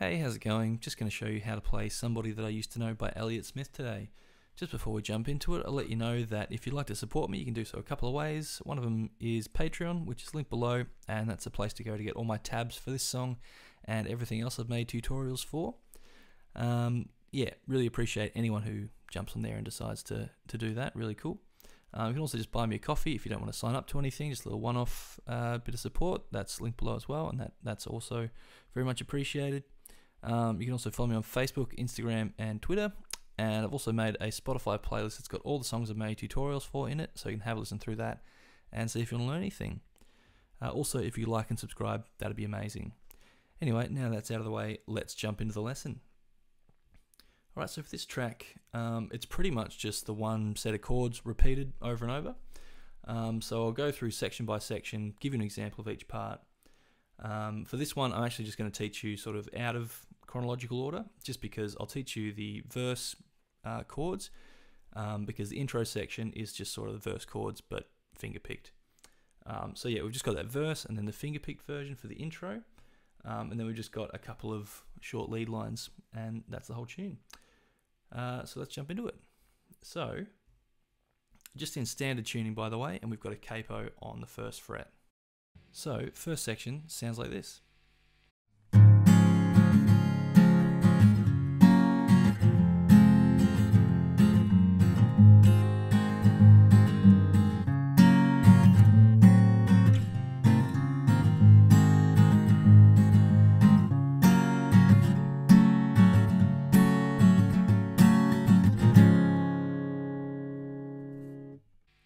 Hey, how's it going? Just going to show you how to play Somebody That I Used to Know by Elliott Smith today. Just before we jump into it, I'll let you know that if you'd like to support me, you can do so a couple of ways. One of them is Patreon, which is linked below, and that's a place to go to get all my tabs for this song and everything else I've made tutorials for. Yeah, really appreciate anyone who jumps on there and decides to do that. Really cool. You can also just buy me a coffee if you don't want to sign up to anything, just a little one-off bit of support. That's linked below as well, and that's also very much appreciated. You can also follow me on Facebook, Instagram, and Twitter. And I've also made a Spotify playlist that's got all the songs I've made tutorials for in it, so you can have a listen through that and see if you'll learn anything. Also, if you like and subscribe, that'd be amazing. Anyway, now that's out of the way, let's jump into the lesson. Alright, so for this track, it's pretty much just the one set of chords repeated over and over. So I'll go through section by section, give you an example of each part. For this one, I'm actually just going to teach you sort of out of chronological order, just because I'll teach you the verse chords, because the intro section is just sort of the verse chords, but finger-picked. So yeah, we've just got that verse and then the finger-picked version for the intro, and then we've just got a couple of short lead lines, and that's the whole tune. So let's jump into it. So, just in standard tuning, by the way, and we've got a capo on the first fret. So, first section sounds like this.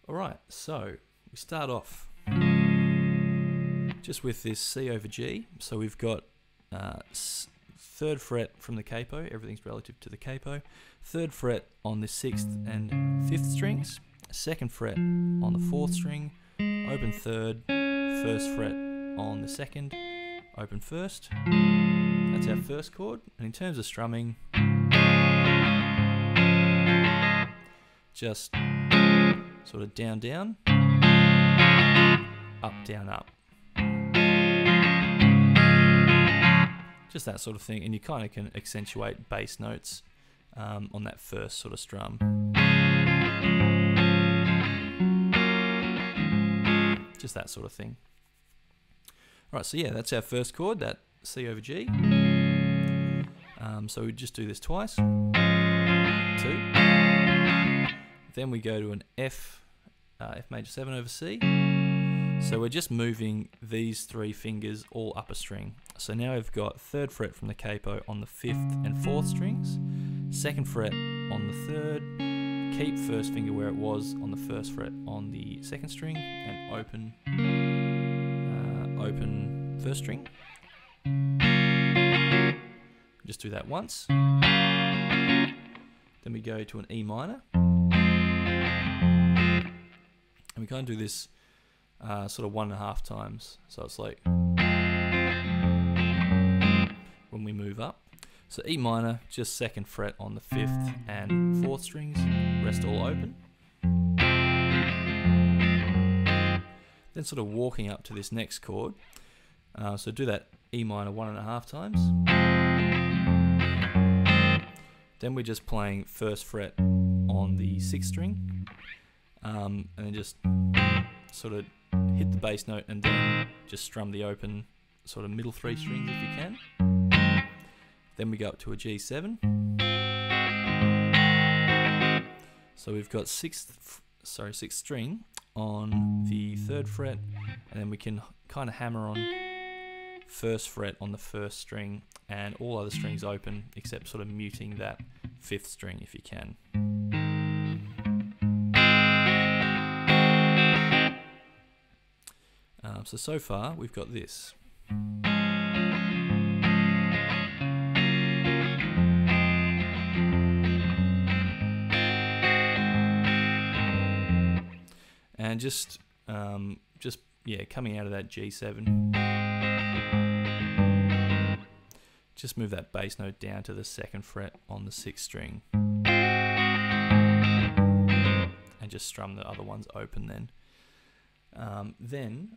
Alright, so we start off just with this C over G, so we've got 3rd fret from the capo, everything's relative to the capo, 3rd fret on the 6th and 5th strings, 2nd fret on the 4th string, open 3rd, 1st fret on the 2nd, open 1st, that's our first chord, and in terms of strumming, just sort of down, down, up, down, up. Just that sort of thing, and you kind of can accentuate bass notes on that first sort of strum. Just that sort of thing. Alright, so yeah, that's our first chord, that C over G. So we just do this twice. 2. Then we go to an F, F major 7 over C. So we're just moving these three fingers all up a string. So now we've got 3rd fret from the capo on the 5th and 4th strings, 2nd fret on the 3rd, keep 1st finger where it was on the 1st fret on the 2nd string, and open, open 1st string. Just do that once. Then we go to an E minor. And we kind of do this sort of 1.5 times, so it's like when we move up. So E minor, just 2nd fret on the 5th and 4th strings, rest all open. Then sort of walking up to this next chord, so do that E minor 1.5 times. Then we're just playing 1st fret on the 6th string, and then just sort of hit the bass note and then just strum the open sort of middle 3 strings if you can. Then we go up to a G7. So we've got 6th string on the 3rd fret, and then we can kind of hammer on 1st fret on the 1st string and all other strings open except sort of muting that 5th string if you can. So far we've got this. And just coming out of that G7, just move that bass note down to the 2nd fret on the 6th string. And just strum the other ones open then. Then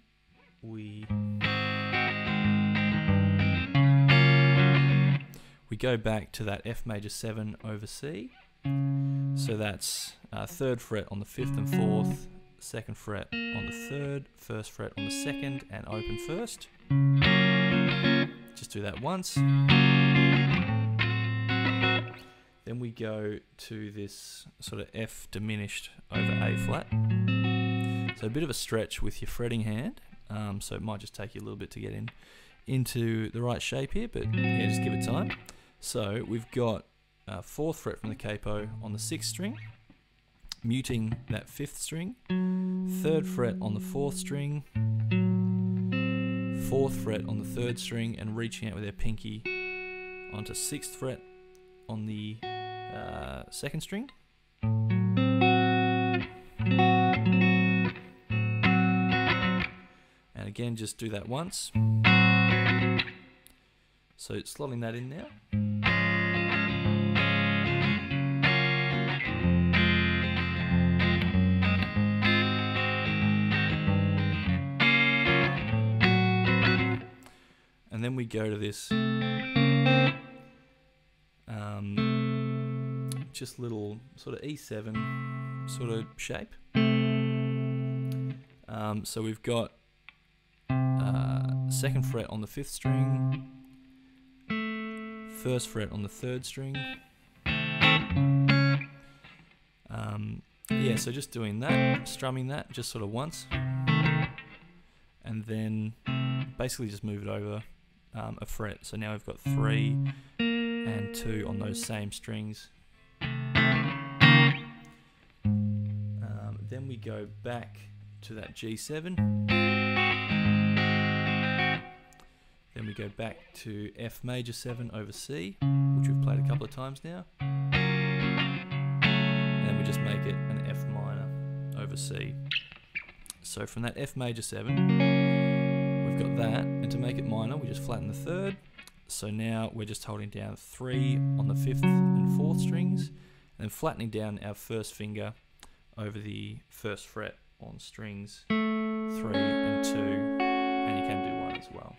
we we go back to that F major 7 over C, so that's 3rd fret on the 5th and 4th, 2nd fret on the 3rd, 1st fret on the 2nd, and open first. Just do that once. Then we go to this sort of F diminished over A flat. So a bit of a stretch with your fretting hand, so it might just take you a little bit to get into the right shape here, but yeah, just give it time. So we've got 4th fret from the capo on the 6th string, muting that 5th string, 3rd fret on the 4th string, 4th fret on the 3rd string, and reaching out with their pinky onto 6th fret on the 2nd string. And again, just do that once. So it's slotting that in now. And then we go to this just little sort of E7 sort of shape. So we've got 2nd fret on the 5th string, 1st fret on the 3rd string. Yeah, so just doing that, strumming that just sort of once, and then basically just move it over a fret. So now we've got 3 and 2 on those same strings. Then we go back to that G7. Then we go back to F major 7 over C, which we've played a couple of times now. And then we just make it an F minor over C. So from that F major 7, we've got that, and to make it minor, we just flatten the 3rd. So now we're just holding down 3 on the 5th and 4th strings, and then flattening down our first finger over the 1st fret on strings 3 and 2, and you can do 1 as well.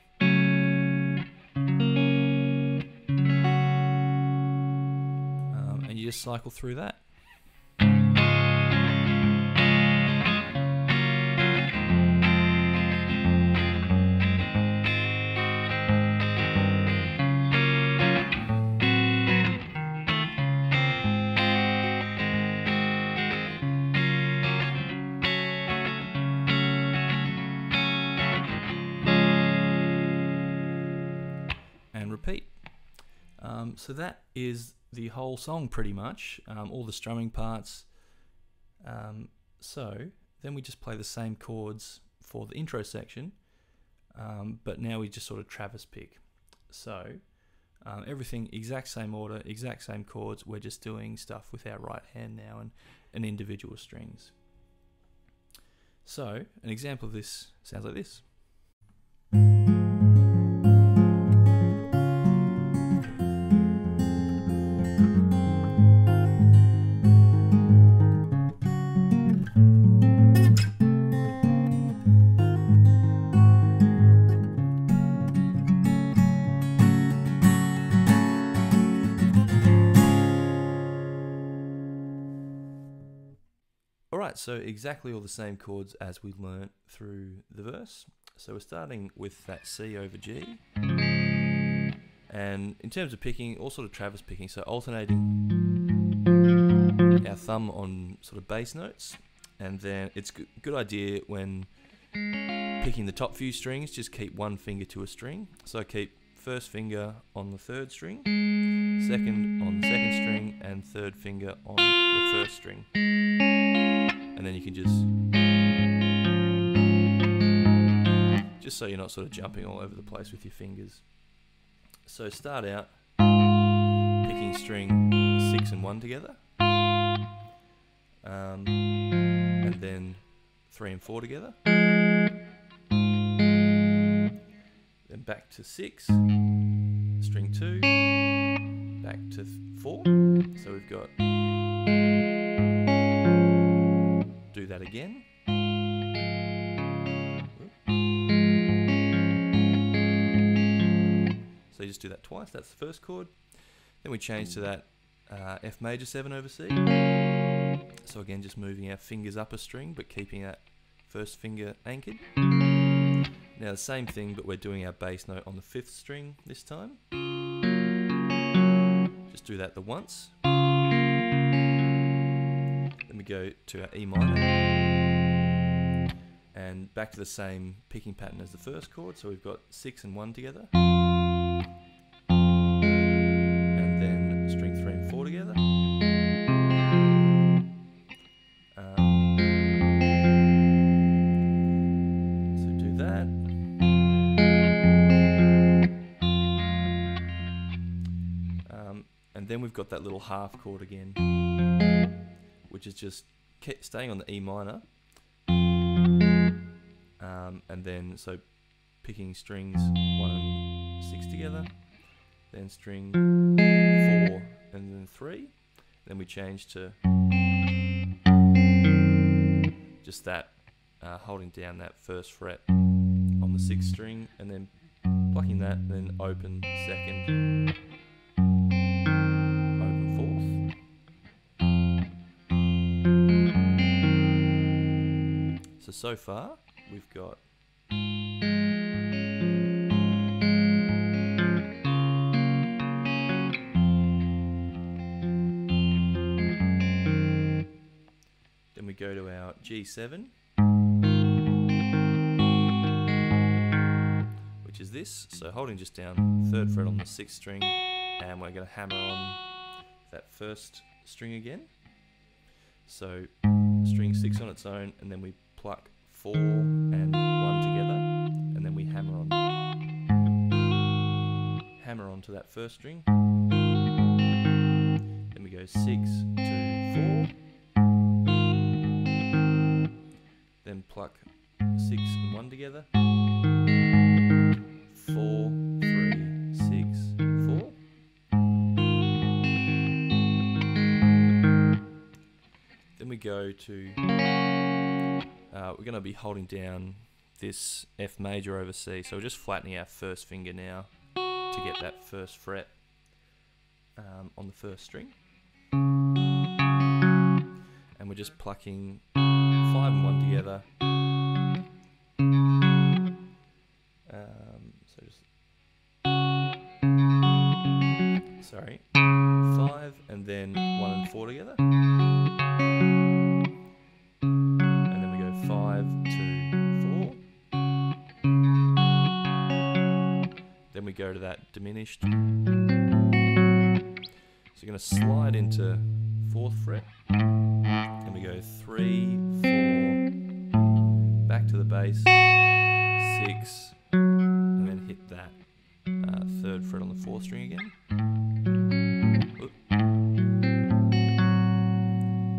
And you just cycle through that. So that is the whole song pretty much, all the strumming parts. So then we just play the same chords for the intro section, but now we just sort of Travis pick. So everything exact same order, exact same chords, we're just doing stuff with our right hand now and individual strings. So an example of this sounds like this. So exactly all the same chords as we learnt through the verse. So we're starting with that C over G. And in terms of picking, all sort of Travis picking, so alternating our thumb on sort of bass notes. And then it's a good idea when picking the top few strings, just keep one finger to a string. So I keep first finger on the 3rd string, second on the 2nd string, and 3rd finger on the 1st string. And then you can just so you're not sort of jumping all over the place with your fingers. So start out picking string 6 and 1 together, and then 3 and 4 together, then back to 6, string 2, back to 4. So we've got do that again. So you just do that twice, that's the first chord. Then we change to that F major 7 over C. So again, just moving our fingers up a string, but keeping that first finger anchored. Now the same thing, but we're doing our bass note on the 5th string this time. Just do that the once. Then we go to our E minor. And back to the same picking pattern as the first chord, so we've got 6 and 1 together. And then string 3 and 4 together. So do that. Then we've got that little half chord again, which is just staying on the E minor, and then so picking strings 1 and 6 together, then string 4 and then 3, then we change to just that, holding down that first fret on the 6th string, and then plucking that, and then open 2nd. So far, we've got then we go to our G7, which is this, so holding just down 3rd fret on the 6th string, and we're going to hammer on that 1st string again, so string 6 on its own, and then we pluck 4 and 1 together, and then we hammer on to that 1st string, then we go 6 to 4, then pluck 6 and 1 together, 4, 3, 6, 4, then we go to we're going to be holding down this F major over C, so we're just flattening our 1st finger now to get that 1st fret on the 1st string, and we're just plucking 5 and 1 together, so just 5 and then 1 and 4 together. 5, 2, 4. Then we go to that diminished. So you're going to slide into 4th fret. And we go 3, 4, back to the bass, 6, and then hit that 3rd fret on the 4th string again.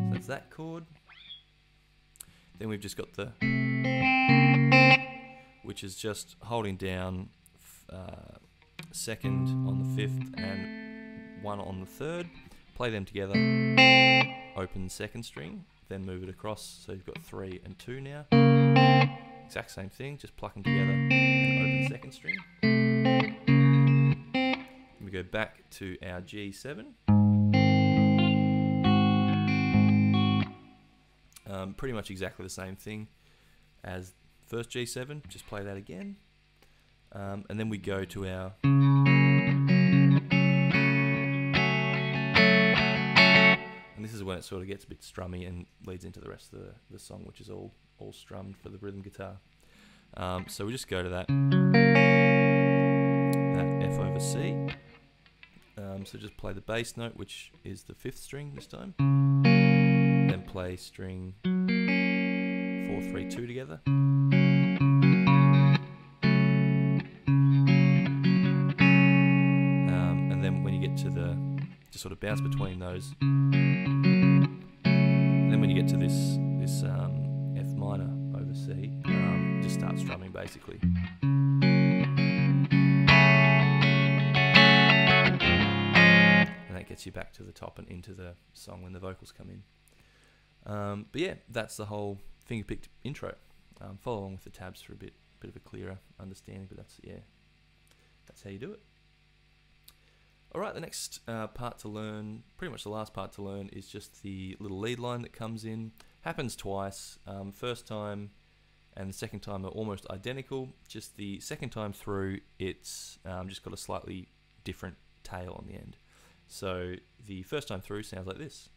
So that's that chord. Then we've just got the, which is just holding down 2nd on the 5th and 1 on the 3rd. Play them together, open 2nd string, then move it across, so you've got 3 and 2 now. Exact same thing, just pluck them together and open 2nd string. And we go back to our G7. Pretty much exactly the same thing as first G7, just play that again, and then we go to our and this is when it sort of gets a bit strummy and leads into the rest of the song, which is all strummed for the rhythm guitar, so we just go to that F over C, so just play the bass note, which is the 5th string this time, then play string 4, 3, 2 together, and then when you get to the, just sort of bounce between those, and then when you get to this F minor over C, just start strumming basically. And that gets you back to the top and into the song when the vocals come in. But yeah, that's the whole finger-picked intro. Follow along with the tabs for a bit of a clearer understanding, but that's how you do it. Alright, the next part to learn, pretty much the last part to learn, is just the little lead line that comes in. Happens twice. First time and the second time are almost identical. Just the second time through, it's just got a slightly different tail on the end. So the first time through sounds like this.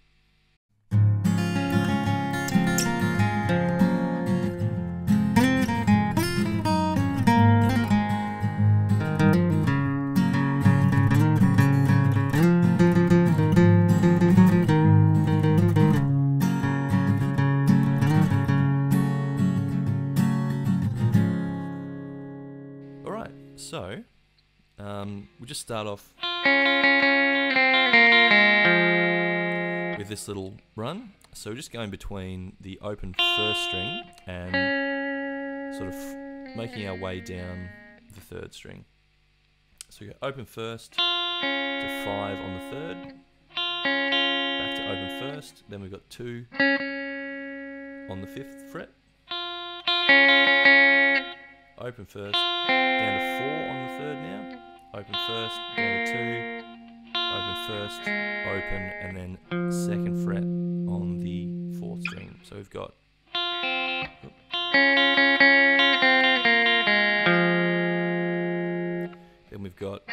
So, we'll just start off with this little run. So we're just going between the open first string and sort of making our way down the third string. So we go open first to 5 on the third, back to open first, then we've got 2 on the 5th fret, open first, down to 4 on the third now, open first, down to 2, open first, open, and then 2nd fret on the 4th string. So we've got then we've got,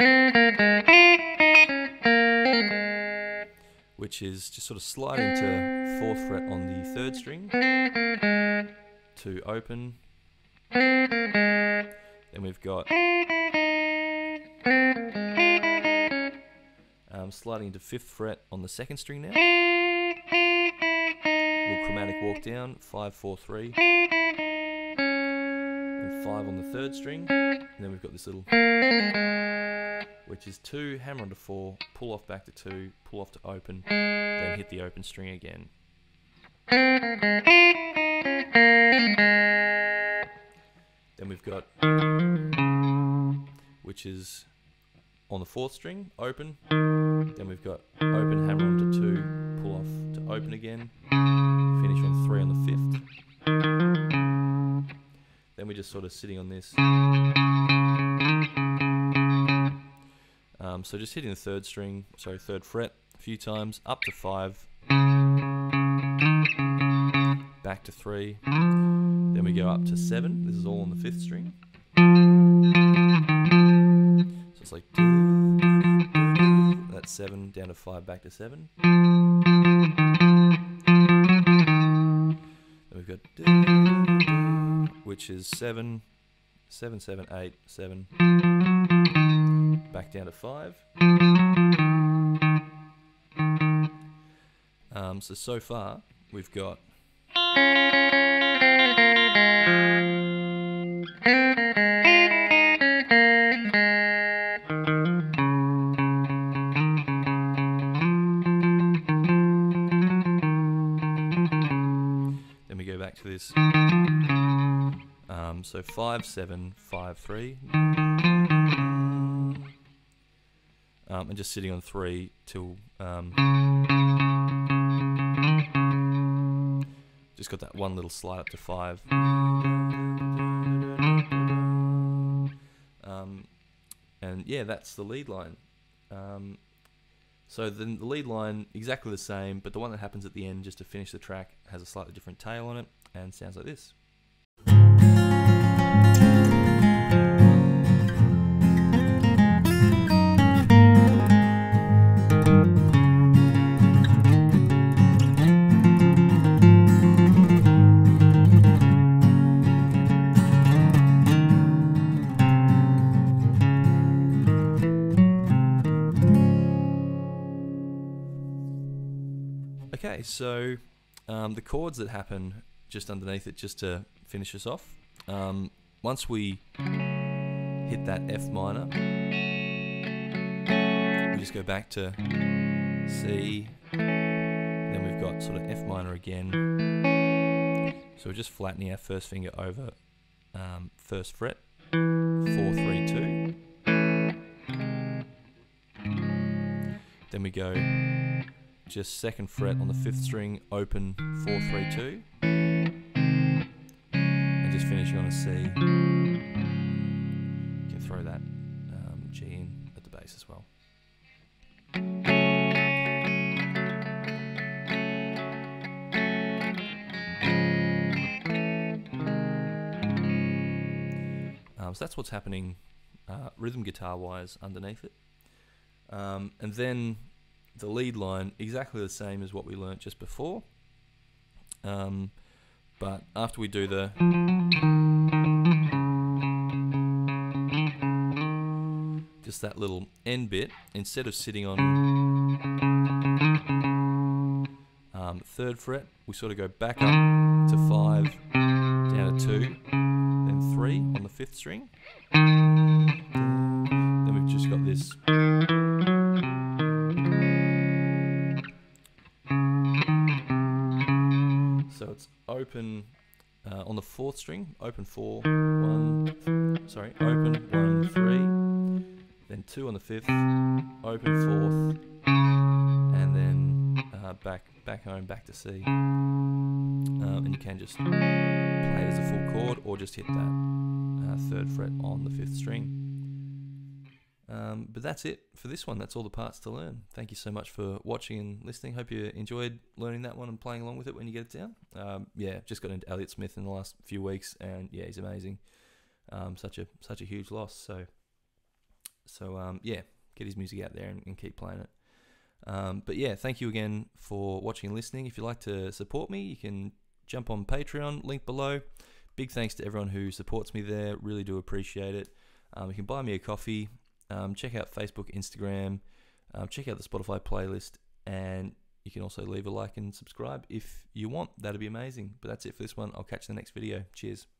which is just sort of sliding to 4th fret on the 3rd string, to open. Then we've got sliding to 5th fret on the 2nd string now. Little chromatic walk down, 5, 4, 3. And 5 on the 3rd string. And then we've got this little, which is 2, hammer on to 4, pull off back to 2, pull off to open, then hit the open string again. Then we've got, which is on the 4th string, open. Then we've got open, hammer on to 2, pull off to open again, finish on 3 on the 5th. Then we're just sort of sitting on this. So just hitting the 3rd string, sorry, 3rd fret a few times, up to 5, back to 3. Then we go up to 7. This is all on the 5th string. So it's like that's 7, down to 5, back to 7. Then we've got which is 7, 7, 7, 8, 7, back down to 5. So far we've got to this, so 5, 7, 5, 3, and just sitting on 3 till just got that one little slide up to 5, and yeah, that's the lead line. So then the lead line, exactly the same, but the one that happens at the end just to finish the track has a slightly different tail on it and sounds like this. Okay, so the chords that happen just underneath it, just to finish us off. Once we hit that F minor, we just go back to C, then we've got sort of F minor again. So we're just flattening our first finger over 1st fret, 4, 3, 2. Then we go just 2nd fret on the 5th string, open, 4, 3, 2, and just finish on a C. You can throw that G in at the bass as well. so that's what's happening rhythm guitar wise underneath it. And then the lead line, exactly the same as what we learnt just before, but after we do the just that little end bit, instead of sitting on third fret, we sort of go back up to 5, down to 2, then 3 on the 5th string. Then we've just got this. So it's open on the 4th string, open 4, 1, sorry, open 1, 3, then 2 on the 5th, open 4th, and then back home, back to C. And you can just play it as a full chord or just hit that 3rd fret on the 5th string. But that's it for this one. That's all the parts to learn. Thank you so much for watching and listening. Hope you enjoyed learning that one and playing along with it when you get it down. Yeah, just got into Elliott Smith in the last few weeks, and yeah, he's amazing. Such a huge loss. So yeah, get his music out there and keep playing it. But yeah, thank you again for watching and listening. If you'd like to support me, you can jump on Patreon, link below. Big thanks to everyone who supports me there. Really do appreciate it. You can buy me a coffee. Check out Facebook, Instagram. Check out the Spotify playlist. And you can also leave a like and subscribe if you want. That'd be amazing. But that's it for this one. I'll catch you in the next video. Cheers.